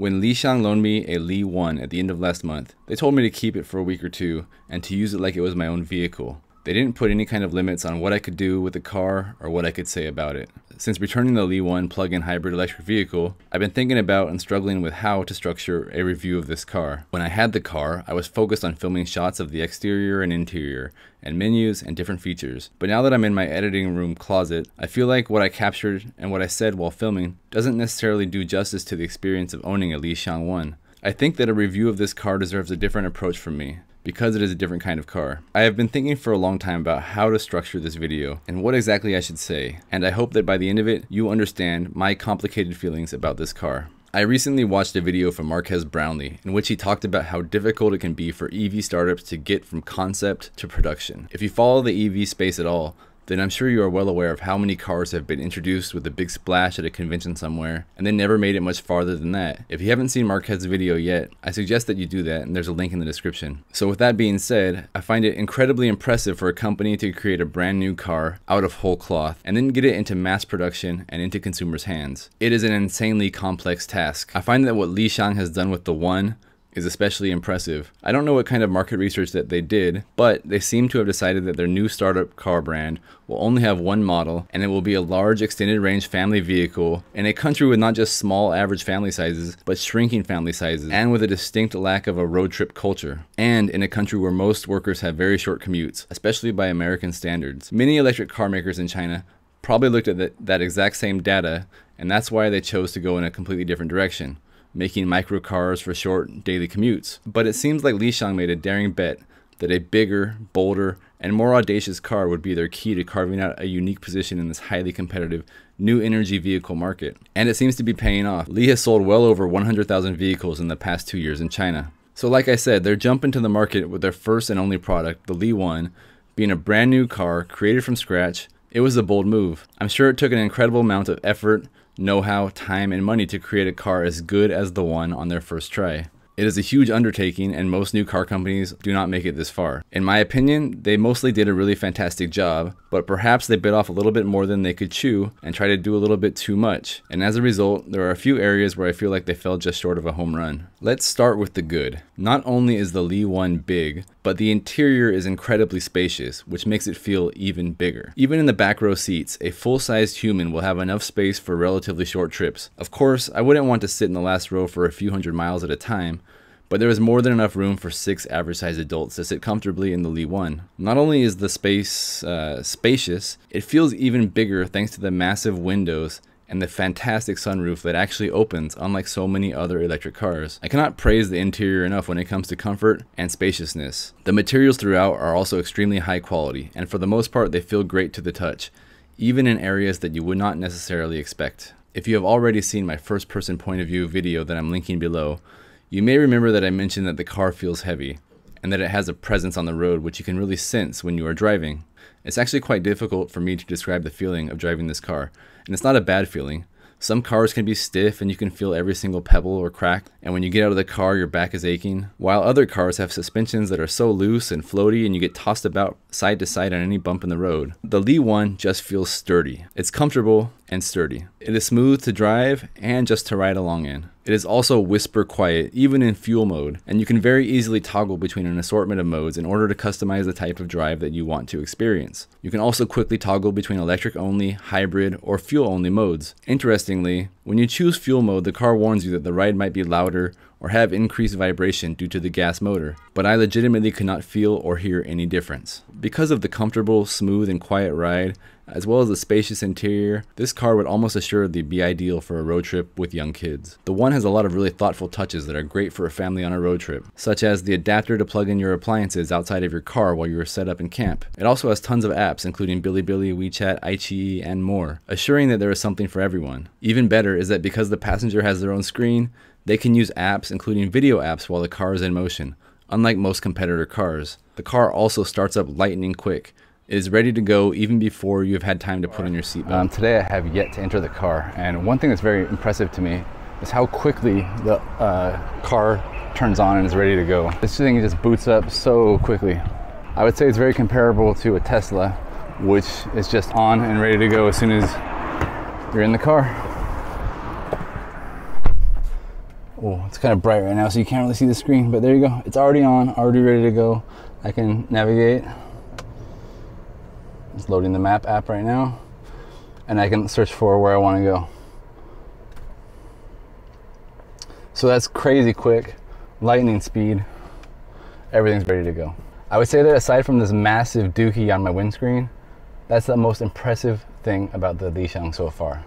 When Li Xiang loaned me a Li One at the end of last month, they told me to keep it for a week or two and to use it like it was my own vehicle. They didn't put any kind of limits on what I could do with the car or what I could say about it. Since returning the Li One plug-in hybrid electric vehicle, I've been thinking about and struggling with how to structure a review of this car. When I had the car, I was focused on filming shots of the exterior and interior, and menus and different features. But now that I'm in my editing room closet, I feel like what I captured and what I said while filming doesn't necessarily do justice to the experience of owning a Li Xiang One. I think that a review of this car deserves a different approach from me, because it is a different kind of car. I have been thinking for a long time about how to structure this video and what exactly I should say, and I hope that by the end of it, you understand my complicated feelings about this car. I recently watched a video from Marques Brownlee in which he talked about how difficult it can be for EV startups to get from concept to production. If you follow the EV space at all, then I'm sure you are well aware of how many cars have been introduced with a big splash at a convention somewhere, and then never made it much farther than that. If you haven't seen Marquez's video yet, I suggest that you do that, and there's a link in the description. So with that being said, I find it incredibly impressive for a company to create a brand new car out of whole cloth, and then get it into mass production and into consumers' hands. It is an insanely complex task. I find that what Li Xiang has done with the One is especially impressive. I don't know what kind of market research that they did, but they seem to have decided that their new startup car brand will only have one model, and it will be a large extended range family vehicle in a country with not just small average family sizes, but shrinking family sizes, and with a distinct lack of a road trip culture, and in a country where most workers have very short commutes, especially by American standards. Many electric car makers in China probably looked at that exact same data, and that's why they chose to go in a completely different direction, making micro cars for short daily commutes. But it seems like Li Xiang made a daring bet that a bigger, bolder, and more audacious car would be their key to carving out a unique position in this highly competitive new energy vehicle market. And it seems to be paying off. Li has sold well over 100,000 vehicles in the past 2 years in China. So like I said, their jump into the market with their first and only product, the Li One, being a brand new car created from scratch, it was a bold move. I'm sure it took an incredible amount of effort, know-how, time, and money to create a car as good as the One on their first try. It is a huge undertaking, and most new car companies do not make it this far. In my opinion, they mostly did a really fantastic job, but perhaps they bit off a little bit more than they could chew and tried to do a little bit too much. And as a result, there are a few areas where I feel like they fell just short of a home run. Let's start with the good. Not only is the Li One big, but the interior is incredibly spacious, which makes it feel even bigger. Even in the back row seats, a full-sized human will have enough space for relatively short trips. Of course, I wouldn't want to sit in the last row for a few hundred miles at a time, but there is more than enough room for 6 average-sized adults to sit comfortably in the Li One. Not only is the space spacious, it feels even bigger thanks to the massive windows and the fantastic sunroof that actually opens, unlike so many other electric cars. I cannot praise the interior enough when it comes to comfort and spaciousness. The materials throughout are also extremely high quality, and for the most part they feel great to the touch, even in areas that you would not necessarily expect. If you have already seen my first-person point of view video that I'm linking below, you may remember that I mentioned that the car feels heavy, and that it has a presence on the road which you can really sense when you are driving. It's actually quite difficult for me to describe the feeling of driving this car, and it's not a bad feeling. Some cars can be stiff and you can feel every single pebble or crack, and when you get out of the car your back is aching, while other cars have suspensions that are so loose and floaty and you get tossed about side to side on any bump in the road. The Li One just feels sturdy. It's comfortable and sturdy. It is smooth to drive and just to ride along in. It is also whisper quiet, even in fuel mode, and you can very easily toggle between an assortment of modes in order to customize the type of drive that you want to experience. You can also quickly toggle between electric-only, hybrid, or fuel-only modes. Interestingly, when you choose fuel mode, the car warns you that the ride might be louder or have increased vibration due to the gas motor, but I legitimately could not feel or hear any difference. Because of the comfortable, smooth, and quiet ride, as well as the spacious interior, this car would almost assuredly be ideal for a road trip with young kids. The One has a lot of really thoughtful touches that are great for a family on a road trip, such as the adapter to plug in your appliances outside of your car while you are set up in camp. It also has tons of apps including Bilibili, WeChat, iQiyi, and more, assuring that there is something for everyone. Even better is that because the passenger has their own screen, they can use apps including video apps while the car is in motion, unlike most competitor cars. The car also starts up lightning quick. It is ready to go even before you have had time to put on your seatbelt. Today I have yet to enter the car, and one thing that's very impressive to me is how quickly the car turns on and is ready to go. This thing just boots up so quickly. I would say it's very comparable to a Tesla, which is just on and ready to go as soon as you're in the car. Oh, it's kind of bright right now, so you can't really see the screen, but there you go. It's already on, already ready to go. I can navigate. It's loading the map app right now, and I can search for where I want to go. So that's crazy quick, lightning speed. Everything's ready to go. I would say that aside from this massive dookie on my windscreen, that's the most impressive thing about the Li Xiang so far.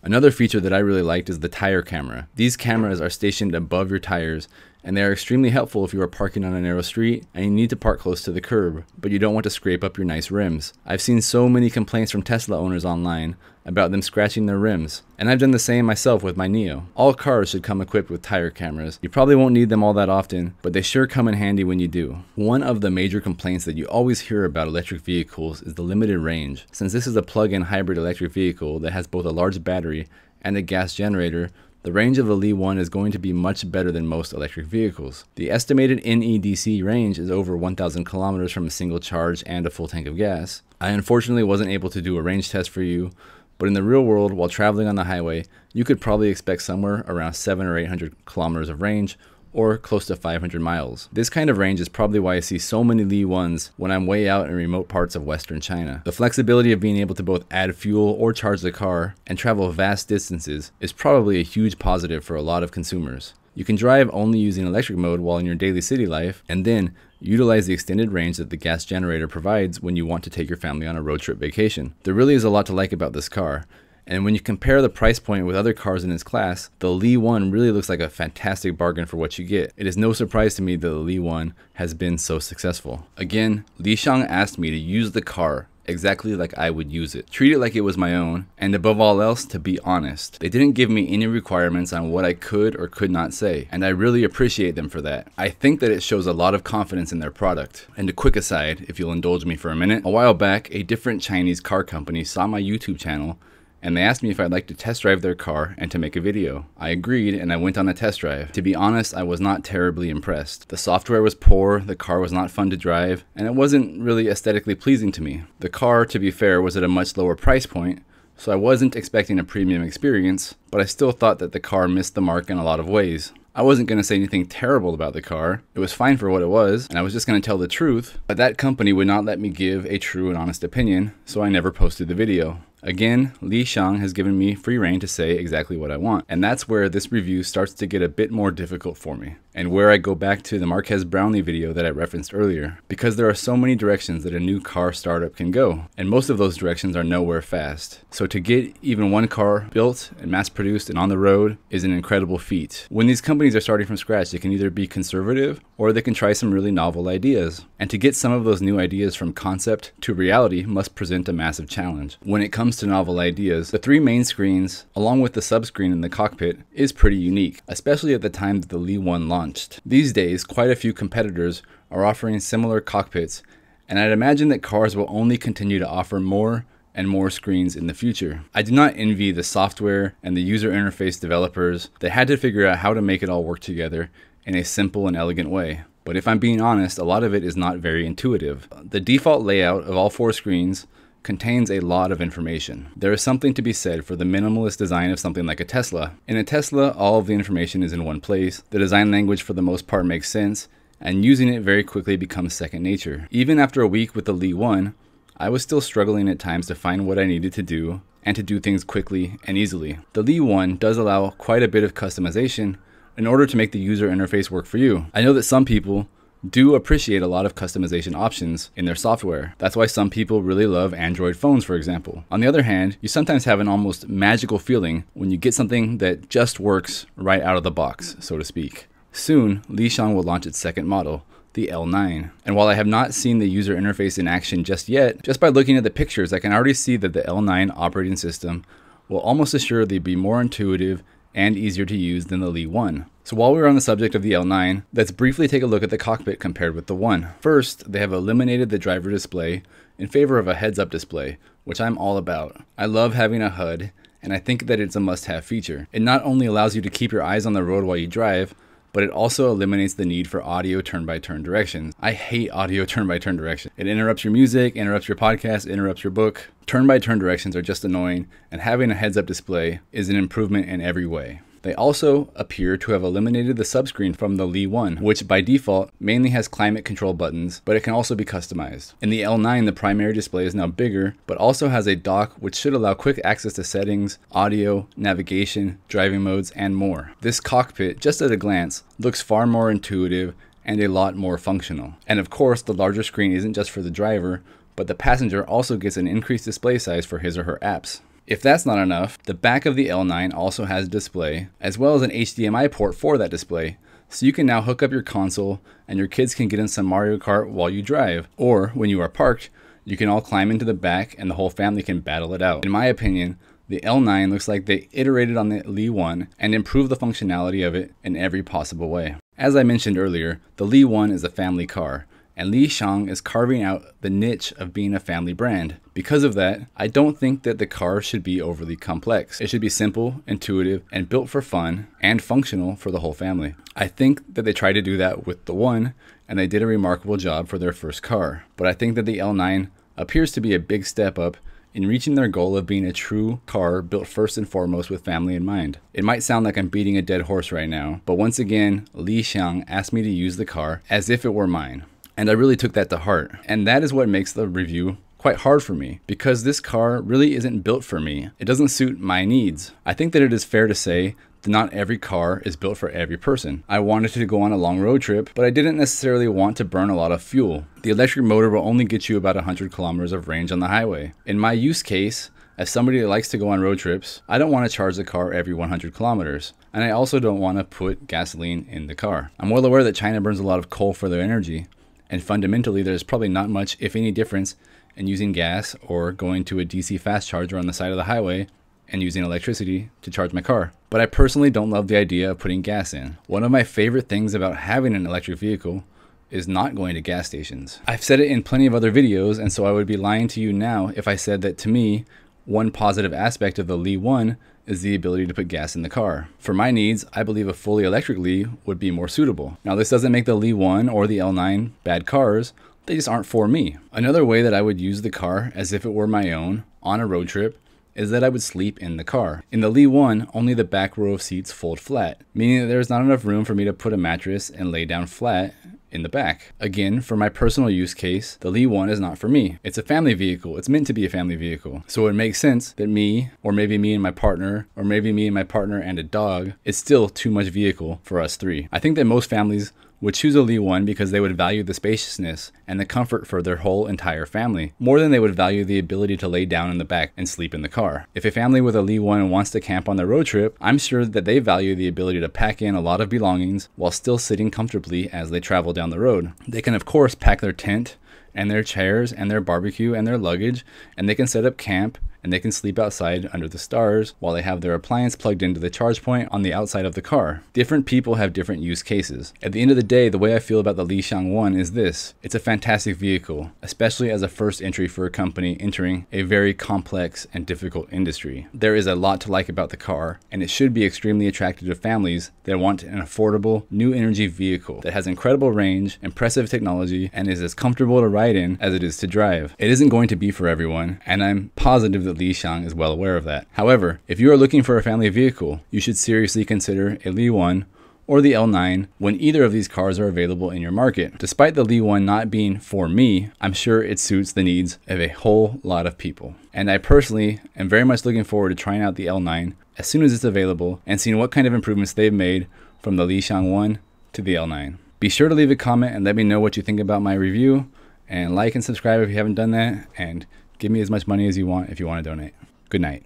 Another feature that I really liked is the tire camera. These cameras are stationed above your tires, and they are extremely helpful if you are parking on a narrow street and you need to park close to the curb, but you don't want to scrape up your nice rims. I've seen so many complaints from Tesla owners online about them scratching their rims, and I've done the same myself with my NIO. All cars should come equipped with tire cameras. You probably won't need them all that often, but they sure come in handy when you do. One of the major complaints that you always hear about electric vehicles is the limited range. Since this is a plug-in hybrid electric vehicle that has both a large battery and a gas generator, the range of the Li One is going to be much better than most electric vehicles. The estimated NEDC range is over 1,000 kilometers from a single charge and a full tank of gas. I unfortunately wasn't able to do a range test for you, but in the real world, while traveling on the highway, you could probably expect somewhere around 700 or 800 kilometers of range, or close to 500 miles. This kind of range is probably why I see so many Li Ones when I'm way out in remote parts of Western China. The flexibility of being able to both add fuel or charge the car and travel vast distances is probably a huge positive for a lot of consumers. You can drive only using electric mode while in your daily city life, and then utilize the extended range that the gas generator provides when you want to take your family on a road trip vacation. There really is a lot to like about this car. And when you compare the price point with other cars in its class, the Li One really looks like a fantastic bargain for what you get. It is no surprise to me that the Li One has been so successful. Again, Li Xiang asked me to use the car exactly like I would use it, treat it like it was my own, and above all else, to be honest. They didn't give me any requirements on what I could or could not say, and I really appreciate them for that. I think that it shows a lot of confidence in their product. And a quick aside, if you'll indulge me for a minute, a while back, a different Chinese car company saw my YouTube channel, and they asked me if I'd like to test drive their car and to make a video. I agreed, and I went on a test drive. To be honest, I was not terribly impressed. The software was poor, the car was not fun to drive, and it wasn't really aesthetically pleasing to me. The car, to be fair, was at a much lower price point, so I wasn't expecting a premium experience, but I still thought that the car missed the mark in a lot of ways. I wasn't going to say anything terrible about the car. It was fine for what it was, and I was just going to tell the truth, but that company would not let me give a true and honest opinion, so I never posted the video. Again, Li Xiang has given me free rein to say exactly what I want, and that's where this review starts to get a bit more difficult for me, and where I go back to the Marques Brownlee video that I referenced earlier, because there are so many directions that a new car startup can go, and most of those directions are nowhere fast. So to get even one car built and mass-produced and on the road is an incredible feat. When these companies are starting from scratch, they can either be conservative or they can try some really novel ideas, and to get some of those new ideas from concept to reality must present a massive challenge. When it comes to novel ideas, the three main screens, along with the subscreen in the cockpit, is pretty unique, especially at the time that the Li One launched. These days, quite a few competitors are offering similar cockpits, and I'd imagine that cars will only continue to offer more and more screens in the future. I do not envy the software and the user interface developers that had to figure out how to make it all work together in a simple and elegant way. But if I'm being honest, a lot of it is not very intuitive. The default layout of all four screens contains a lot of information. There is something to be said for the minimalist design of something like a Tesla. In a Tesla, all of the information is in one place, the design language for the most part makes sense, and using it very quickly becomes second nature. Even after a week with the Li One, I was still struggling at times to find what I needed to do and to do things quickly and easily. The Li One does allow quite a bit of customization in order to make the user interface work for you. I know that some people do appreciate a lot of customization options in their software. That's why some people really love Android phones, for example. On the other hand, you sometimes have an almost magical feeling when you get something that just works right out of the box, so to speak. Soon, Li Xiang will launch its second model, the L9. And while I have not seen the user interface in action just yet, just by looking at the pictures, I can already see that the L9 operating system will almost assuredly be more intuitive and easier to use than the Li One. So while we're on the subject of the L9, let's briefly take a look at the cockpit compared with the One. First, they have eliminated the driver display in favor of a heads-up display, which I'm all about. I love having a HUD, and I think that it's a must-have feature. It not only allows you to keep your eyes on the road while you drive, but it also eliminates the need for audio turn-by-turn directions. I hate audio turn-by-turn directions. It interrupts your music, interrupts your podcast, interrupts your book. Turn-by-turn directions are just annoying, and having a heads-up display is an improvement in every way. They also appear to have eliminated the subscreen from the Li One, which by default mainly has climate control buttons, but it can also be customized. In the L9, the primary display is now bigger, but also has a dock which should allow quick access to settings, audio, navigation, driving modes, and more. This cockpit, just at a glance, looks far more intuitive and a lot more functional. And of course, the larger screen isn't just for the driver, but the passenger also gets an increased display size for his or her apps. If that's not enough, the back of the L9 also has a display, as well as an HDMI port for that display, so you can now hook up your console and your kids can get in some Mario Kart while you drive, or when you are parked, you can all climb into the back and the whole family can battle it out. In my opinion, the L9 looks like they iterated on the Li One and improved the functionality of it in every possible way. As I mentioned earlier, the Li One is a family car, and Li Xiang is carving out the niche of being a family brand. Because of that, I don't think that the car should be overly complex. It should be simple, intuitive, and built for fun and functional for the whole family. I think that they tried to do that with the One, and they did a remarkable job for their first car. But I think that the L9 appears to be a big step up in reaching their goal of being a true car built first and foremost with family in mind. It might sound like I'm beating a dead horse right now, but once again, Li Xiang asked me to use the car as if it were mine. And I really took that to heart. And that is what makes the review quite hard for me, because this car really isn't built for me. It doesn't suit my needs. I think that it is fair to say that not every car is built for every person. I wanted to go on a long road trip, but I didn't necessarily want to burn a lot of fuel. The electric motor will only get you about 100 kilometers of range on the highway. In my use case, as somebody that likes to go on road trips, I don't want to charge the car every 100 kilometers. And I also don't want to put gasoline in the car. I'm well aware that China burns a lot of coal for their energy, and fundamentally, there's probably not much, if any, difference in using gas or going to a DC fast charger on the side of the highway and using electricity to charge my car. But I personally don't love the idea of putting gas in. One of my favorite things about having an electric vehicle is not going to gas stations. I've said it in plenty of other videos, and so I would be lying to you now if I said that to me, one positive aspect of the Li One is the ability to put gas in the car. For my needs, I believe a fully electric Li would be more suitable. Now, this doesn't make the Li One or the L9 bad cars, they just aren't for me. Another way that I would use the car as if it were my own on a road trip is that I would sleep in the car. In the Li One, only the back row of seats fold flat, meaning that there's not enough room for me to put a mattress and lay down flat in the back. Again, for my personal use case, the Li One is not for me. It's a family vehicle. It's meant to be a family vehicle. So it makes sense that me, or maybe me and my partner, or maybe me and my partner and a dog, is still too much vehicle for us three. I think that most families would choose a Li One because they would value the spaciousness and the comfort for their whole entire family, more than they would value the ability to lay down in the back and sleep in the car. If a family with a Li One wants to camp on their road trip, I'm sure that they value the ability to pack in a lot of belongings while still sitting comfortably as they travel down the road. They can of course pack their tent and their chairs and their barbecue and their luggage, and they can set up camp and they can sleep outside under the stars while they have their appliance plugged into the charge point on the outside of the car. Different people have different use cases. At the end of the day, the way I feel about the Li Xiang One is this: it's a fantastic vehicle, especially as a first entry for a company entering a very complex and difficult industry. There is a lot to like about the car, and it should be extremely attractive to families that want an affordable, new energy vehicle that has incredible range, impressive technology, and is as comfortable to ride in as it is to drive. It isn't going to be for everyone, and I'm positive that Li Xiang is well aware of that. However, if you are looking for a family vehicle, you should seriously consider a Li One or the L9 when either of these cars are available in your market. Despite the Li One not being for me, I'm sure it suits the needs of a whole lot of people. And I personally am very much looking forward to trying out the L9 as soon as it's available and seeing what kind of improvements they've made from the Li Xiang One to the L9. Be sure to leave a comment and let me know what you think about my review, and like and subscribe if you haven't done that, and give me as much money as you want if you want to donate. Good night.